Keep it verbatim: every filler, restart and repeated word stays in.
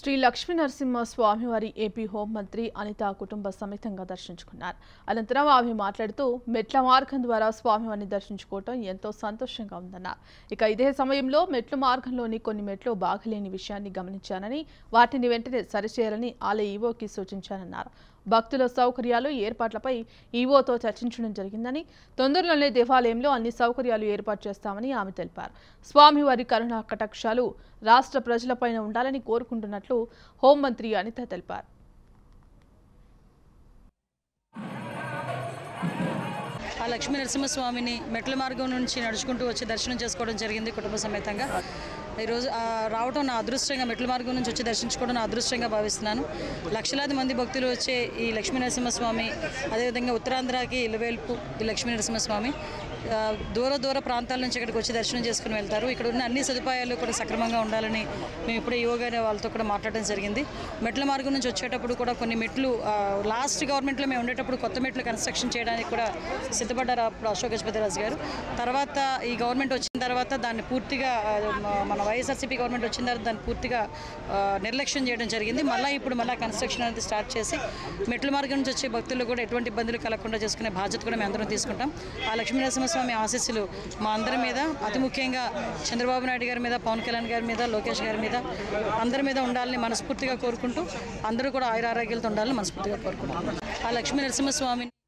శ్రీ లక్ష్మీనరసింహ స్వామివారి AP home మంత్రి అనిత కుటుంబ సమేతంగా దర్శించుకున్నారు. అనంతరం ఆమె మాట్లాడుతూ మెట్ల మార్గం ద్వారా స్వామివారిని దర్శించుకోవడం ఎంతో సంతోషంగా ఉందన్నారు. ఇక ఇదే సమయంలో మెట్ల మార్గంలోని కొన్ని మెట్లు బాగలేని విషయాన్ని గమనించానని, వాటిని వెంటనే సరిచేయాలని ఆలయ ఈవోకి సూచించానన్నారు. భక్తుల సౌకర్యాలు ఏర్పాట్లపై ఈవోతో చర్చించడం జరిగిందని, తొందరలోనే దేవాలయంలో అన్ని సౌకర్యాలు ఏర్పాటు చేస్తామని ఆమె తెలిపారు. స్వామివారి కరుణ కటాక్షాలు రాష్ట్ర ప్రజలపైన ఉండాలని కోరుకుంటున్నట్లు హోంమంత్రి అనిత తెలిపారు. ఆ లక్ష్మీ నరసింహస్వామిని మెట్ల మార్గం నుంచి నడుచుకుంటూ వచ్చి దర్శనం చేసుకోవడం జరిగింది కుటుంబ సమేతంగా. ఈరోజు రావడం నా అదృష్టంగా, మెట్ల మార్గం నుంచి వచ్చి దర్శించుకోవడం నా అదృష్టంగా భావిస్తున్నాను. లక్షలాది మంది భక్తులు వచ్చే ఈ లక్ష్మీనరసింహస్వామి, అదేవిధంగా ఉత్తరాంధ్రకి ఇలవేల్పు ఈ లక్ష్మీనరసింహస్వామి, దూర దూర ప్రాంతాల నుంచి ఇక్కడికి వచ్చి దర్శనం చేసుకుని వెళ్తారు. ఇక్కడ ఉన్న అన్ని సదుపాయాలు కూడా సక్రమంగా ఉండాలని మేము ఇప్పుడే యోగా వాళ్ళతో కూడా మాట్లాడడం జరిగింది. మెట్ల మార్గం నుంచి వచ్చేటప్పుడు కూడా కొన్ని మెట్లు లాస్ట్ గవర్నమెంట్లో మేము ఉండేటప్పుడు కొత్త మెట్లు కన్స్ట్రక్షన్ చేయడానికి కూడా సిద్ధపడ్డారు అప్పుడు అశోక్ గజపతిరాజు గారు. తర్వాత ఈ గవర్నమెంట్ వచ్చిన తర్వాత దాన్ని పూర్తిగా, మన వైఎస్ఆర్సీపీ గవర్నమెంట్ వచ్చిన తర్వాత దాన్ని పూర్తిగా నిర్లక్ష్యం చేయడం జరిగింది. మళ్ళీ ఇప్పుడు మళ్ళీ కన్స్ట్రక్షన్ అనేది స్టార్ట్ చేసి మెట్ల మార్గం నుంచి వచ్చే భక్తులు కూడా ఎటువంటి ఇబ్బందులు కలగకుండా చేసుకునే బాధ్యత కూడా మేము అందరం తీసుకుంటాం. ఆ లక్ష్మీనరసింహ స్వామి ఆశీస్సులు మా అందరి మీద, అతి ముఖ్యంగా చంద్రబాబు నాయుడు గారి మీద, పవన్ కళ్యాణ్ గారి మీద, లోకేష్ గారి మీద, అందరి మీద ఉండాలని మనస్ఫూర్తిగా కోరుకుంటూ, అందరూ కూడా ఆయుర ఆరోగ్యాలతో ఉండాలని మనస్ఫూర్తిగా కోరుకుంటున్నాం. ఆ లక్ష్మీ నరసింహస్వామిని